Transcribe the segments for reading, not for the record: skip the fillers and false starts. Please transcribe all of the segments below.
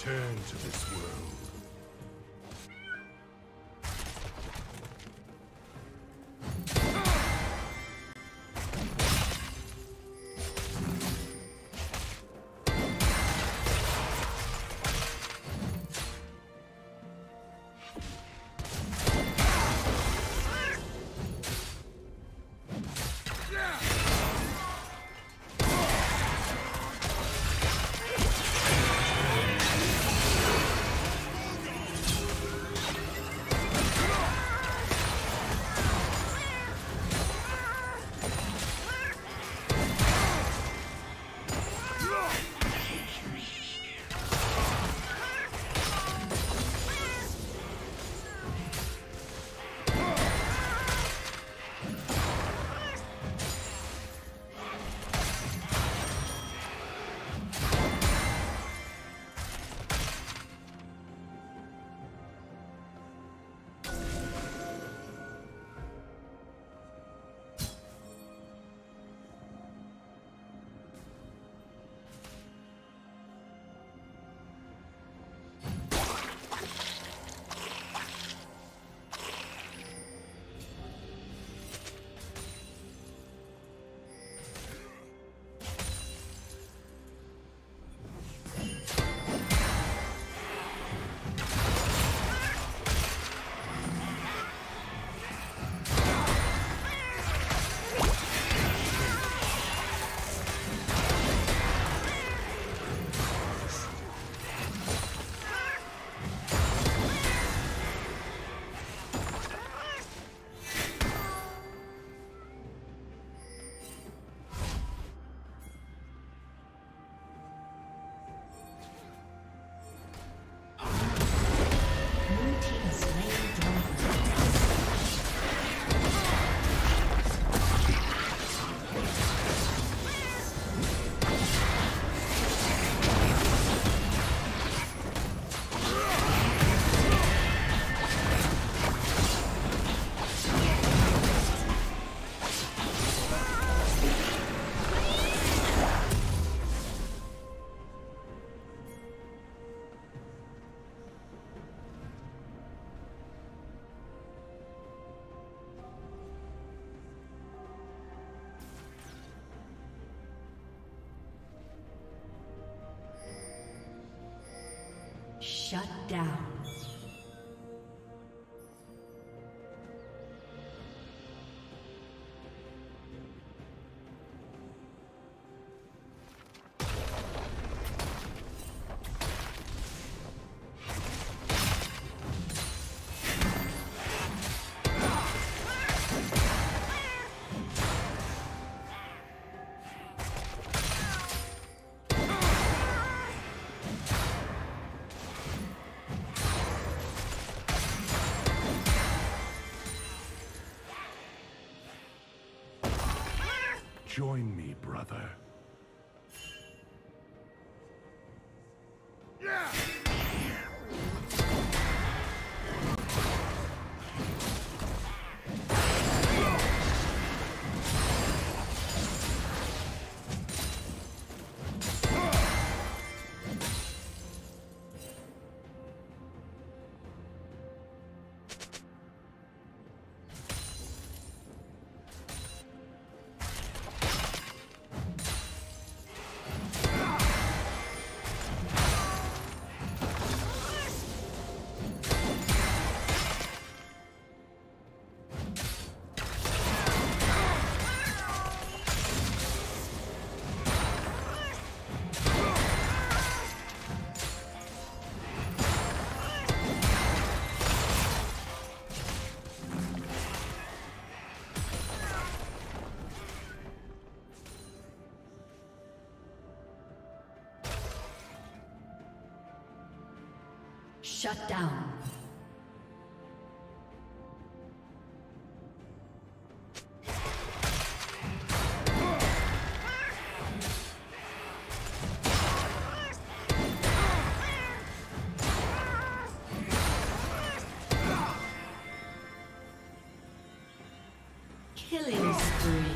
Turn to this world. Shut down. Join me, brother. Shut down. Killing spree.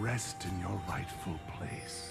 Rest in your rightful place.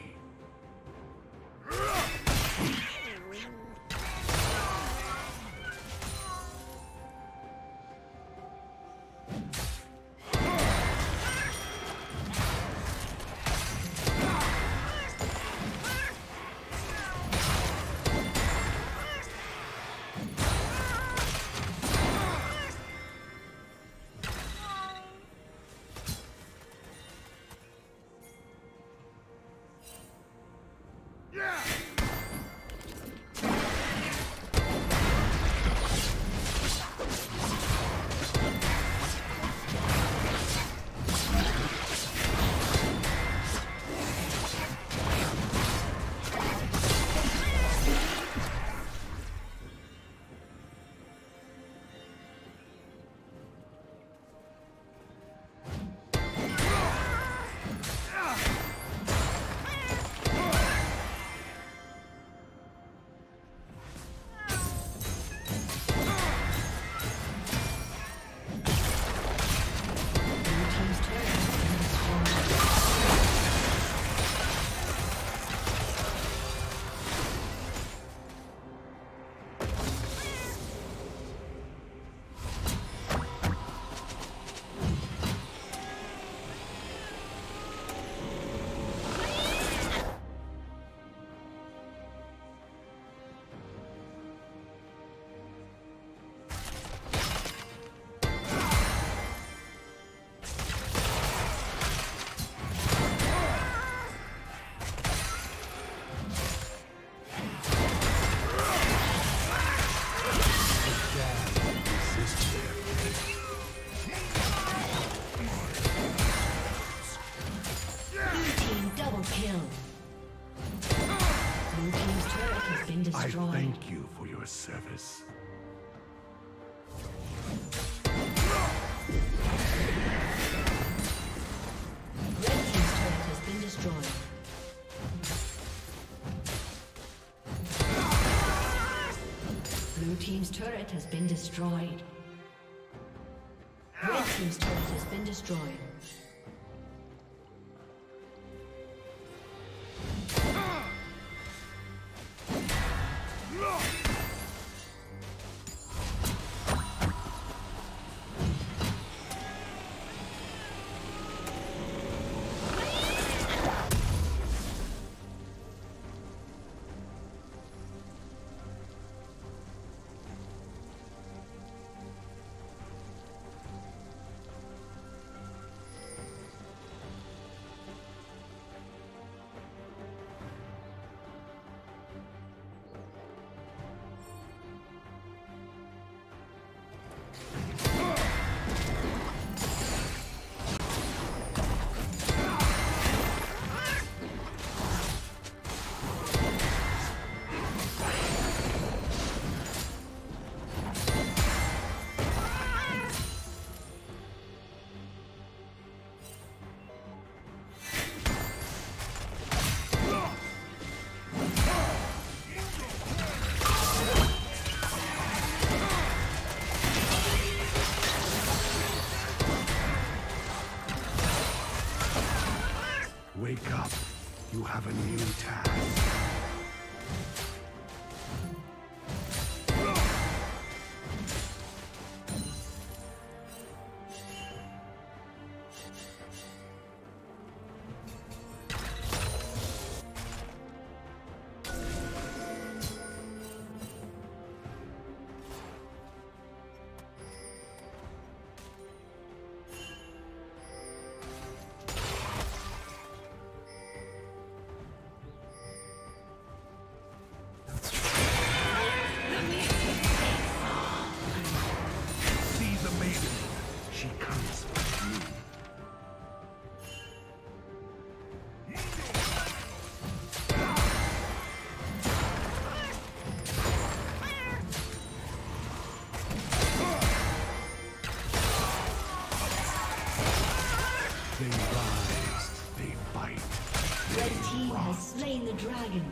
has been destroyed. I thank you for your service. Red Team's turret has been destroyed. Blue Team's turret has been destroyed. Red Team's turret has been destroyed. Wake up. You have a new task. Dragon.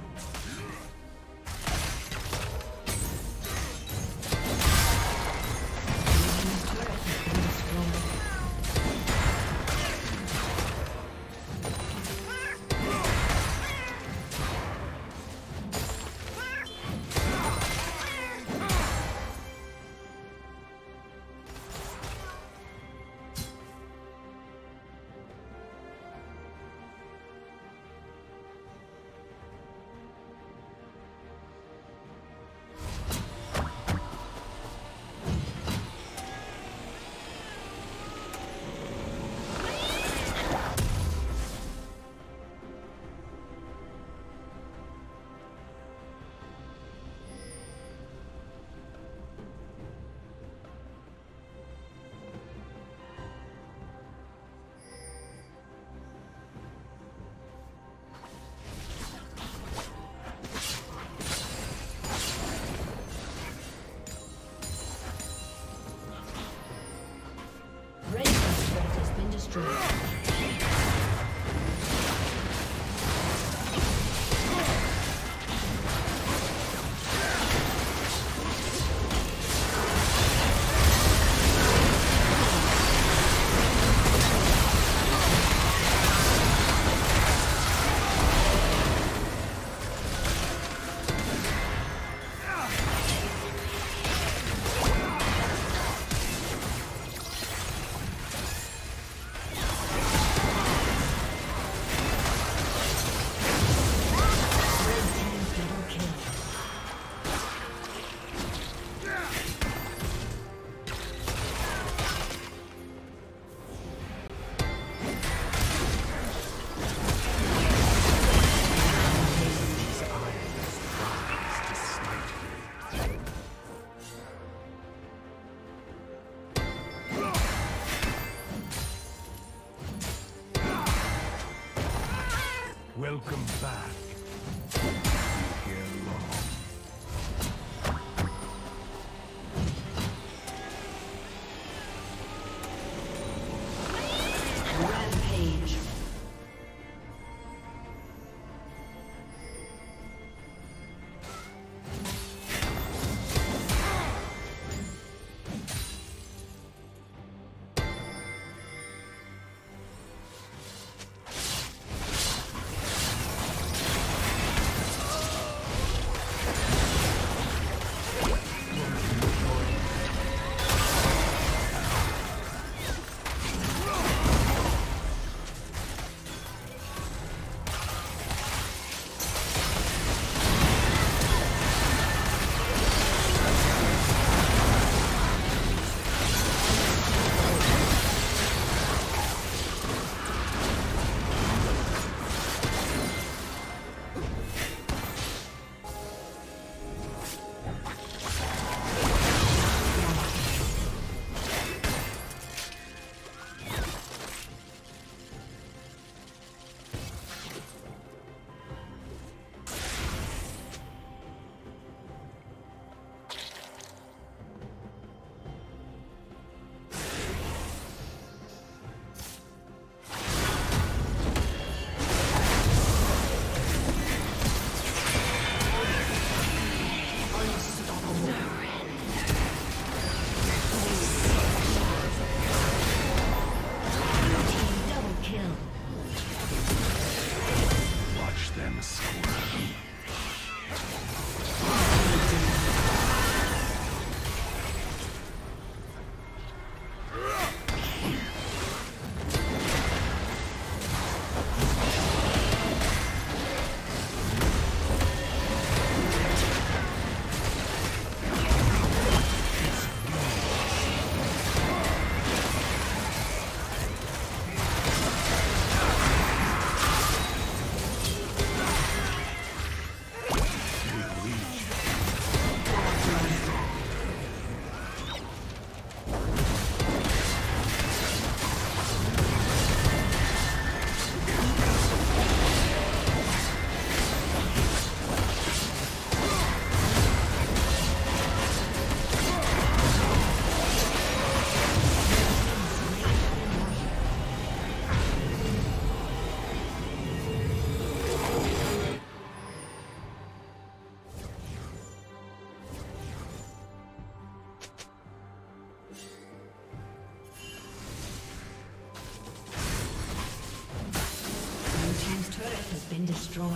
Destroyed.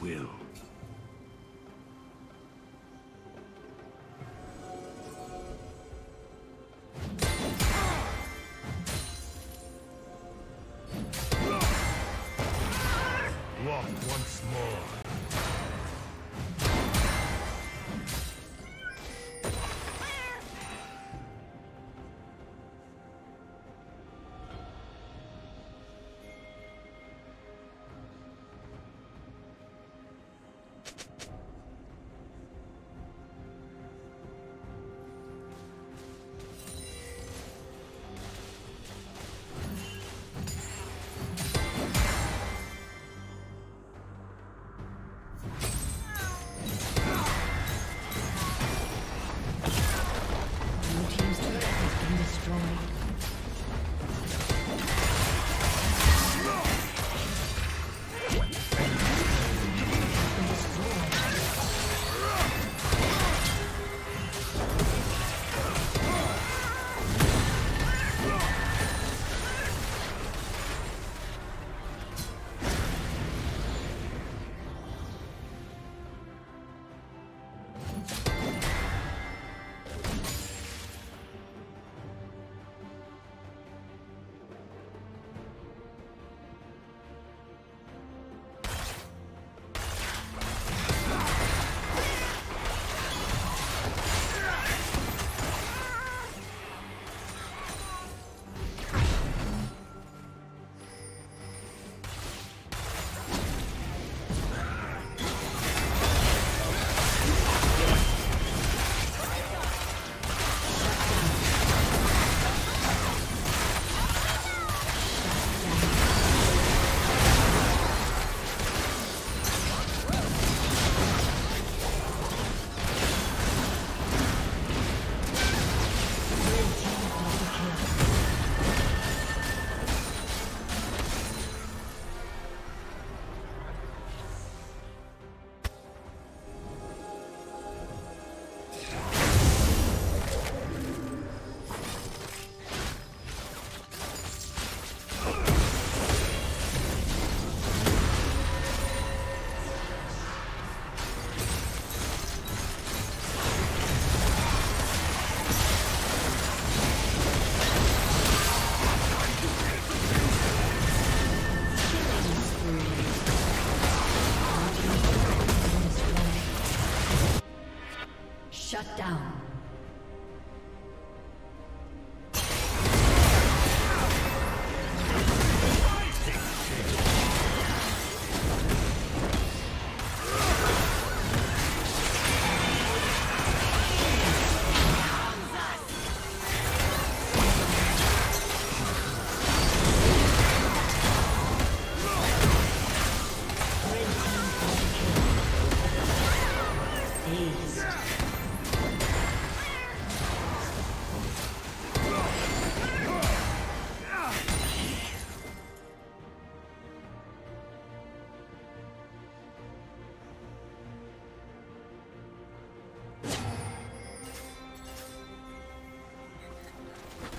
Will. Block once more.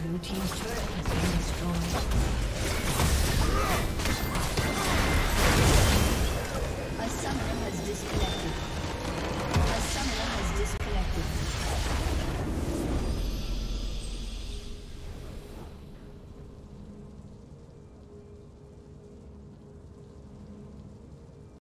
Blue team's turret has been destroyed.